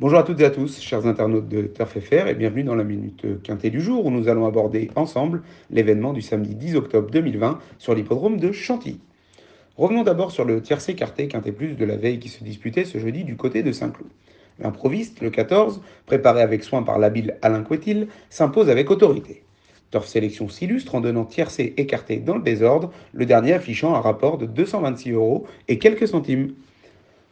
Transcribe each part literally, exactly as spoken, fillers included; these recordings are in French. Bonjour à toutes et à tous, chers internautes de TurfFR et bienvenue dans la Minute Quinté du jour où nous allons aborder ensemble l'événement du samedi dix octobre deux mille vingt sur l'hippodrome de Chantilly. Revenons d'abord sur le tiercé quarté Quinté Plus de la veille qui se disputait ce jeudi du côté de Saint-Cloud. L'improviste, le quatorze, préparé avec soin par l'habile Alain Couetil, s'impose avec autorité. Turf Sélection s'illustre en donnant tiercé écarté dans le désordre, le dernier affichant un rapport de deux cent vingt-six euros et quelques centimes.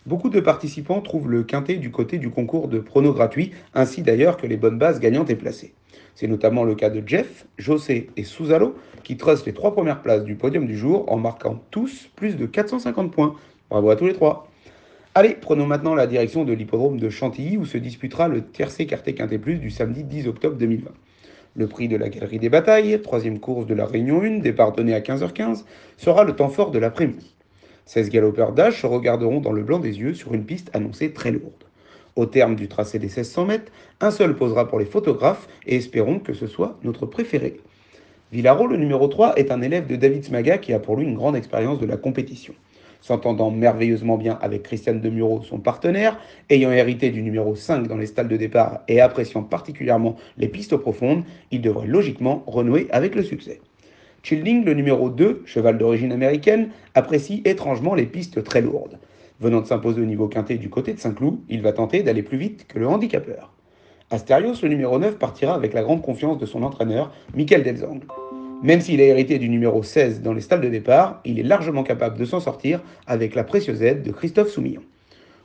Beaucoup de participants trouvent le quinté du côté du concours de pronos gratuits, ainsi d'ailleurs que les bonnes bases gagnantes et placées. C'est notamment le cas de Jeff, José et Souzalo, qui trustent les trois premières places du podium du jour en marquant tous plus de quatre cent cinquante points. Bravo à tous les trois. Allez, prenons maintenant la direction de l'hippodrome de Chantilly, où se disputera le tiercé quarté Quinté Plus du samedi dix octobre deux mille vingt. Le prix de la Galerie des Batailles, troisième course de la Réunion un, départ donné à quinze heures quinze, sera le temps fort de l'après-midi. seize galopeurs d'âge se regarderont dans le blanc des yeux sur une piste annoncée très lourde. Au terme du tracé des mille six cents mètres, un seul posera pour les photographes et espérons que ce soit notre préféré. Villaro, le numéro trois, est un élève de David Smaga qui a pour lui une grande expérience de la compétition. S'entendant merveilleusement bien avec Christiane Demuro, son partenaire, ayant hérité du numéro cinq dans les stalles de départ et appréciant particulièrement les pistes profondes, il devrait logiquement renouer avec le succès. Schilding, le numéro deux, cheval d'origine américaine, apprécie étrangement les pistes très lourdes. Venant de s'imposer au niveau quinté du côté de Saint-Cloud, il va tenter d'aller plus vite que le handicapeur. Astérios, le numéro neuf, partira avec la grande confiance de son entraîneur, Michel Delzangle. Même s'il a hérité du numéro seize dans les stalles de départ, il est largement capable de s'en sortir avec la précieuse aide de Christophe Soumillon.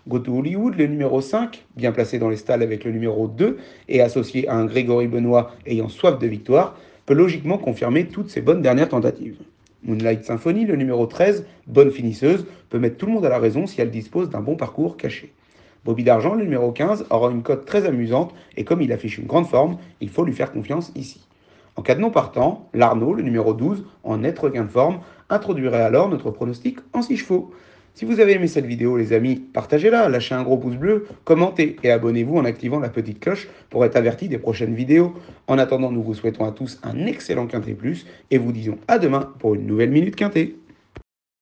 Go to Hollywood, le numéro cinq, bien placé dans les stalles avec le numéro deux et associé à un Grégory Benoît ayant soif de victoire, peut logiquement confirmer toutes ses bonnes dernières tentatives. Moonlight Symphony, le numéro treize, bonne finisseuse, peut mettre tout le monde à la raison si elle dispose d'un bon parcours caché. Bobby D'Argent, le numéro quinze, aura une cote très amusante et comme il affiche une grande forme, il faut lui faire confiance ici. En cas de non partant, l'Arnaud, le numéro douze, en net regain de forme, introduirait alors notre pronostic en six chevaux. Si vous avez aimé cette vidéo les amis, partagez-la, lâchez un gros pouce bleu, commentez et abonnez-vous en activant la petite cloche pour être averti des prochaines vidéos. En attendant, nous vous souhaitons à tous un excellent Quinté Plus et vous disons à demain pour une nouvelle Minute Quinté.